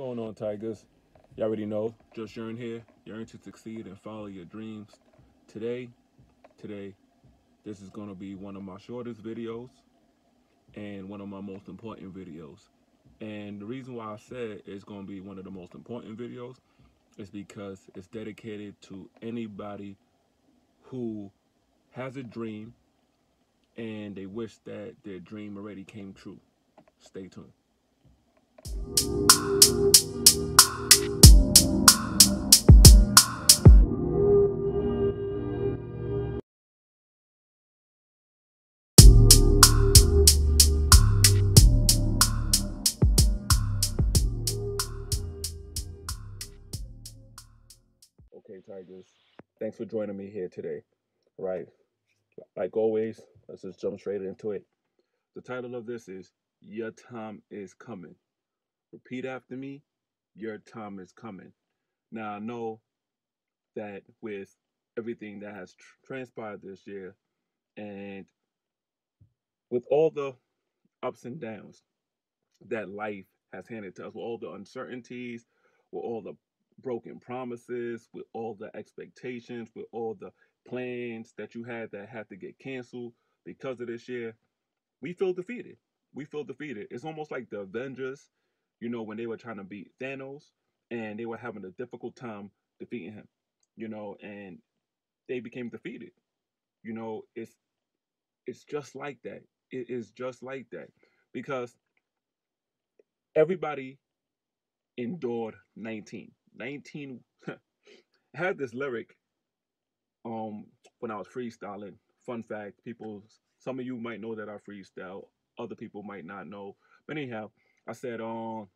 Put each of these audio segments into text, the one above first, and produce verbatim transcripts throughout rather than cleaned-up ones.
going on, Tigers? You already know, just yearn here, yearn to succeed and follow your dreams. Today, today, this is going to be one of my shortest videos and one of my most important videos. And the reason why I said it's going to be one of the most important videos is because it's dedicated to anybody who has a dream and they wish that their dream already came true. Stay tuned. Okay, Tigers, thanks for joining me here today. All right, like always, let's just jump straight into it. The title of this is Your Time Is Coming. Repeat after me, your time is coming. Now, I know that with everything that has tr transpired this year and with all the ups and downs that life has handed to us, with all the uncertainties, with all the broken promises, with all the expectations, with all the plans that you had that had to get canceled because of this year, we feel defeated. We feel defeated. It's almost like the Avengers, you know, when they were trying to beat Thanos and they were having a difficult time defeating him, you know, and they became defeated. You know, it's it's just like that. It is just like that, because everybody endured nineteen. nineteen had this lyric um when I was freestyling. Fun fact, people, some of you might know that I freestyle, other people might not know. But anyhow, I said, um,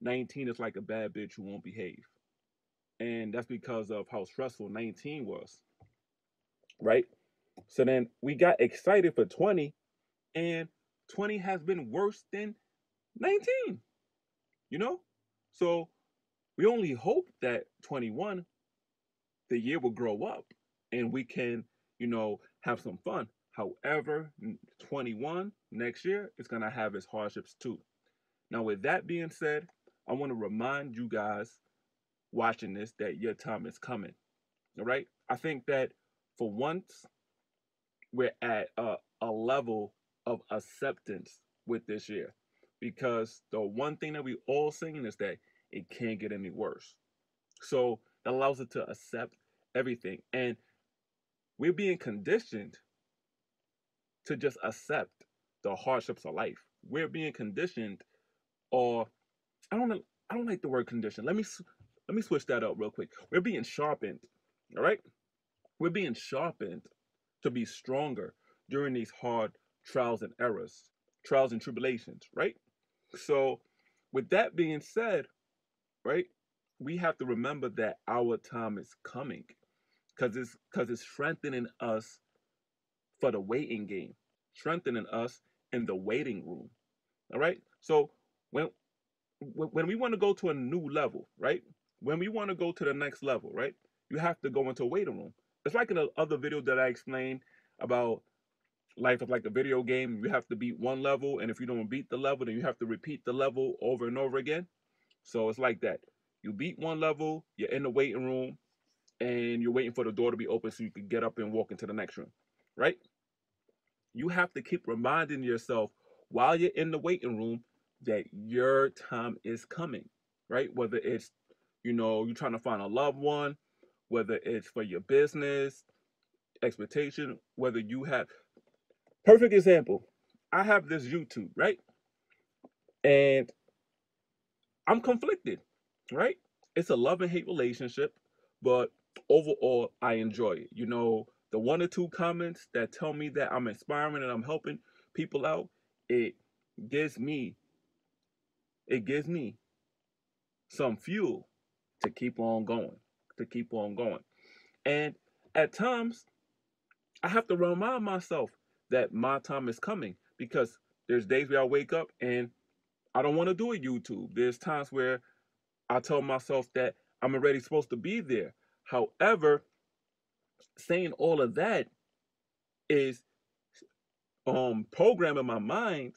nineteen is like a bad bitch who won't behave. And that's because of how stressful nineteen was, right? So then we got excited for twenty, and twenty has been worse than nineteen, you know? So we only hope that twenty-one, the year, will grow up and we can, you know, have some fun. However, twenty-one, next year, is going to have its hardships too. Now, with that being said, I want to remind you guys watching this that your time is coming, all right? I think that for once, we're at a, a level of acceptance with this year, because the one thing that we all singing is that it can't get any worse. So that allows us to accept everything. And we're being conditioned to just accept the hardships of life. We're being conditioned, or I don't, I don't like the word conditioned. Let me, let me switch that up real quick. We're being sharpened, all right? We're being sharpened to be stronger during these hard trials and errors, trials and tribulations, right? So with that being said, right, we have to remember that our time is coming, because it's, because it's strengthening us for the waiting game, strengthening us in the waiting room. All right. So when when we want to go to a new level, right, when we want to go to the next level, right, you have to go into a waiting room. It's like in the other video that I explained about life is like a video game. You have to beat one level, and if you don't beat the level, then you have to repeat the level over and over again. So it's like that. You beat one level, you're in the waiting room, and you're waiting for the door to be open so you can get up and walk into the next room, right? You have to keep reminding yourself while you're in the waiting room that your time is coming, right? Whether it's, you know, you're trying to find a loved one, whether it's for your business, expectation, whether you have... Perfect example. I have this YouTube, right? And I'm conflicted, right? It's a love and hate relationship, but overall, I enjoy it. You know, the one or two comments that tell me that I'm inspiring and I'm helping people out, it gives me, it gives me some fuel to keep on going, to keep on going. And at times, I have to remind myself that my time is coming, because there's days where I wake up and I don't want to do a YouTube. There's times where I tell myself that I'm already supposed to be there. However, saying all of that is um, programming my mind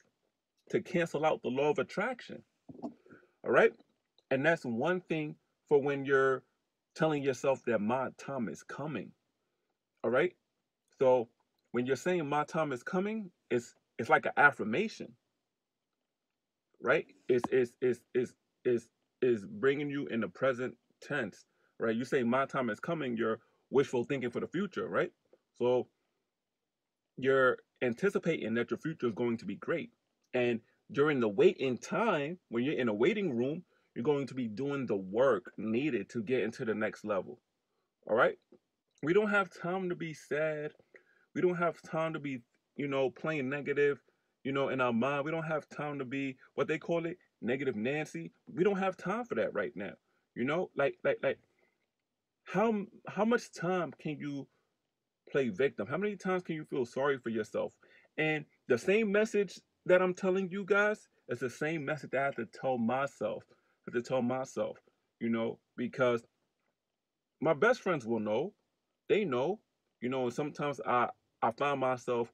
to cancel out the law of attraction. All right? And that's one thing for when you're telling yourself that my time is coming. All right? So when you're saying my time is coming, it's it's like an affirmation. Right? It's it's it's it's it's is bringing you in the present tense, right? You say my time is coming, you're wishful thinking for the future, right? So you're anticipating that your future is going to be great. And during the waiting time, when you're in a waiting room, you're going to be doing the work needed to get into the next level. All right? We don't have time to be sad. We don't have time to be, you know, playing negative, you know, in our mind. We don't have time to be, what they call it, Negative Nancy. We don't have time for that right now. You know, like, like, like, how, how much time can you play victim? How many times can you feel sorry for yourself? And the same message that I'm telling you guys is the same message that I have to tell myself, I have to tell myself, you know, because my best friends will know, they know, you know, and sometimes I, I find myself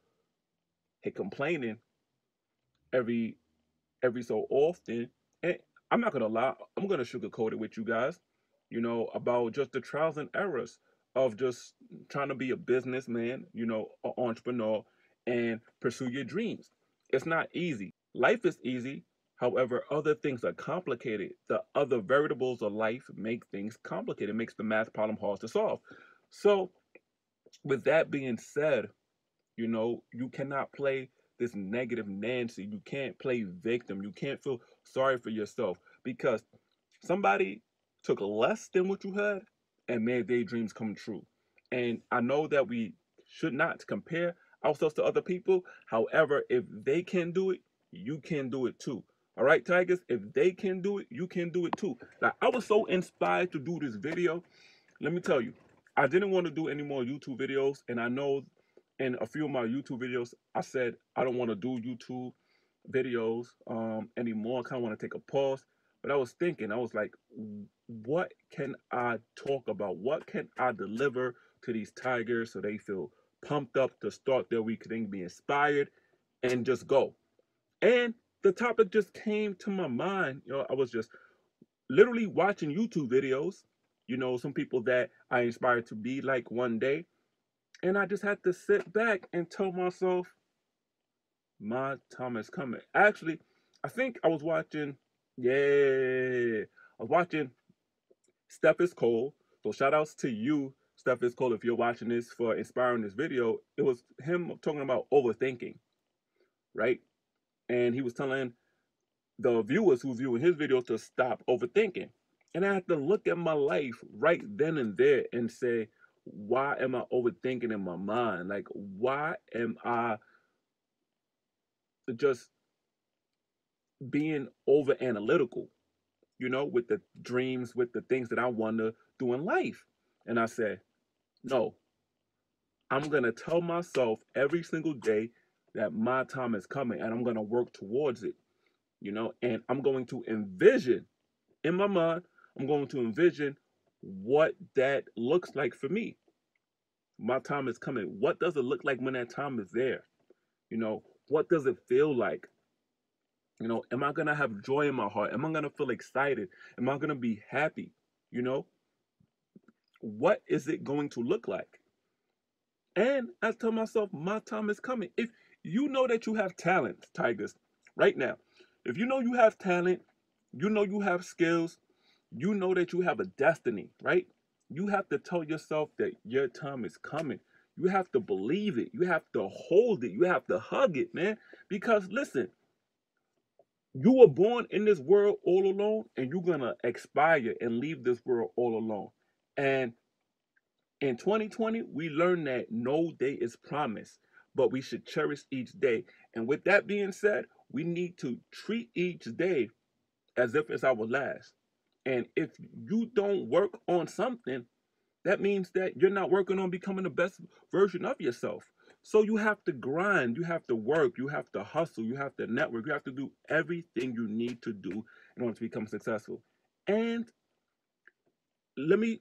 hey, complaining every every so often, and I'm not gonna lie, I'm gonna sugarcoat it with you guys, you know, about just the trials and errors of just trying to be a businessman, you know, an entrepreneur, and pursue your dreams. It's not easy. Life is easy, however, other things are complicated. The other variables of life make things complicated. It makes the math problem hard to solve. So, with that being said, you know, you cannot play this negative Nancy. You can't play victim. You can't feel sorry for yourself because somebody took less than what you had and made their dreams come true. And I know that we should not compare ourselves to other people. However, if they can do it, you can do it too. All right, Tigers? If they can do it, you can do it too. Now, I was so inspired to do this video. Let me tell you, I didn't want to do any more YouTube videos, and I know in a few of my YouTube videos, I said I don't want to do YouTube videos um, anymore. I kind of want to take a pause. But I was thinking, I was like, what can I talk about? What can I deliver to these Tigers so they feel pumped up to start their week, they can be inspired, and just go? And the topic just came to my mind. You know, I was just literally watching YouTube videos, you know, some people that I inspired to be like one day. And I just had to sit back and tell myself, my time is coming. Actually, I think I was watching, yeah, I was watching Steph is Cold. So shout outs to you, Steph is Cold, if you're watching this, for inspiring this video. It was him talking about overthinking, right? And he was telling the viewers who viewing his video to stop overthinking. And I had to look at my life right then and there and say, why am I overthinking in my mind? Like, why am I just being over analytical, you know, with the dreams, with the things that I want to do in life? And I said, no, I'm going to tell myself every single day that my time is coming, and I'm going to work towards it, you know, and I'm going to envision in my mind, I'm going to envision what that looks like for me. My time is coming. What does it look like when that time is there? You know, what does it feel like? You know, am I gonna have joy in my heart? Am I gonna feel excited? Am I gonna be happy? You know, what is it going to look like? And I tell myself, my time is coming. If you know that you have talent, Tigers, right now, if you know you have talent, you know you have skills, you know that you have a destiny, right? You have to tell yourself that your time is coming. You have to believe it. You have to hold it. You have to hug it, man. Because listen, you were born in this world all alone, and you're going to expire and leave this world all alone. And in twenty twenty, we learned that no day is promised, but we should cherish each day. And with that being said, we need to treat each day as if it's our last. And if you don't work on something, that means that you're not working on becoming the best version of yourself. So you have to grind, you have to work, you have to hustle, you have to network, you have to do everything you need to do in order to become successful. And let me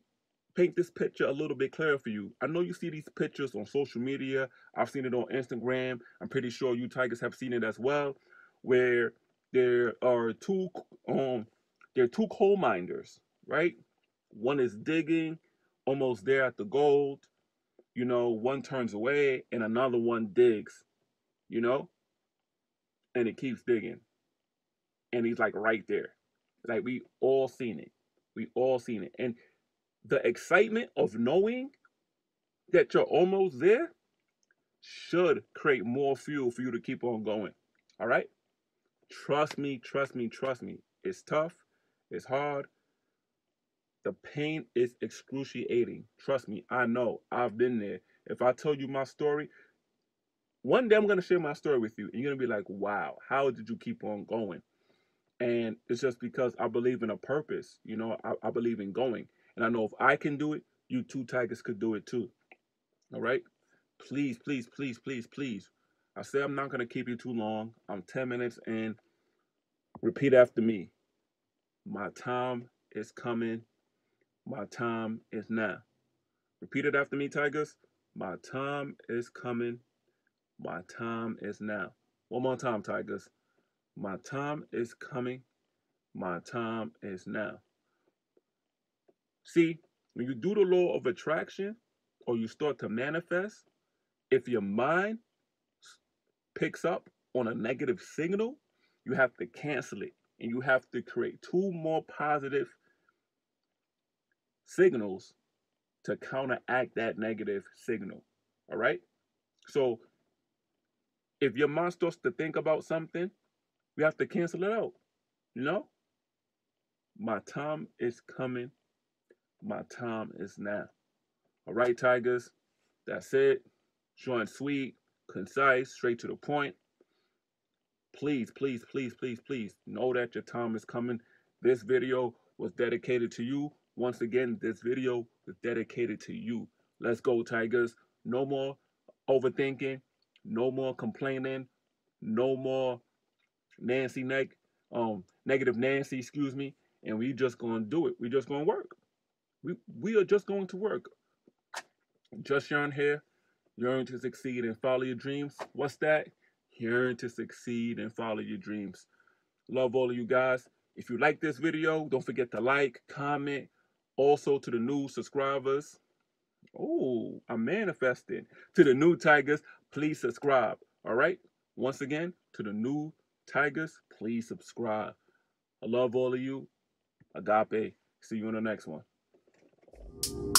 paint this picture a little bit clearer for you. I know you see these pictures on social media. I've seen it on Instagram. I'm pretty sure you Tigers have seen it as well, where there are two um They're two coal miners, right? One is digging, almost there at the gold. You know, one turns away and another one digs, you know? And it keeps digging. And he's like right there. Like we all seen it. We all seen it. And the excitement of knowing that you're almost there should create more fuel for you to keep on going. All right? Trust me, trust me, trust me. It's tough. It's hard. The pain is excruciating. Trust me, I know. I've been there. If I tell you my story, one day I'm going to share my story with you. And you're going to be like, wow, how did you keep on going? And it's just because I believe in a purpose. You know, I, I believe in going. And I know if I can do it, you two tigers could do it too. All right? Please, please, please, please, please. I say I'm not going to keep you too long. I'm ten minutes in. Repeat after me. My time is coming. My time is now. Repeat it after me, tigers. My time is coming. My time is now. One more time, tigers. My time is coming. My time is now. See, when you do the law of attraction or you start to manifest, if your mind picks up on a negative signal, you have to cancel it, and you have to create two more positive signals to counteract that negative signal. All right? So if your mind starts to think about something, we have to cancel it out. You know? My time is coming. My time is now. All right, tigers? That's it. Short and sweet, concise, straight to the point. Please, please, please, please, please know that your time is coming. This video was dedicated to you. Once again, this video was dedicated to you. Let's go, tigers. No more overthinking. No more complaining. No more Nancy Neg um negative Nancy, excuse me. And we just gonna do it. We just gonna work. We we are just going to work. Just yearn here. Yearn to succeed and follow your dreams. What's that? Yearn to succeed and follow your dreams. Love all of you guys. If you like this video, don't forget to like, comment. Also to the new subscribers. Oh, I'm manifesting. To the new tigers, please subscribe. All right? Once again, to the new tigers, please subscribe. I love all of you. Agape. See you in the next one.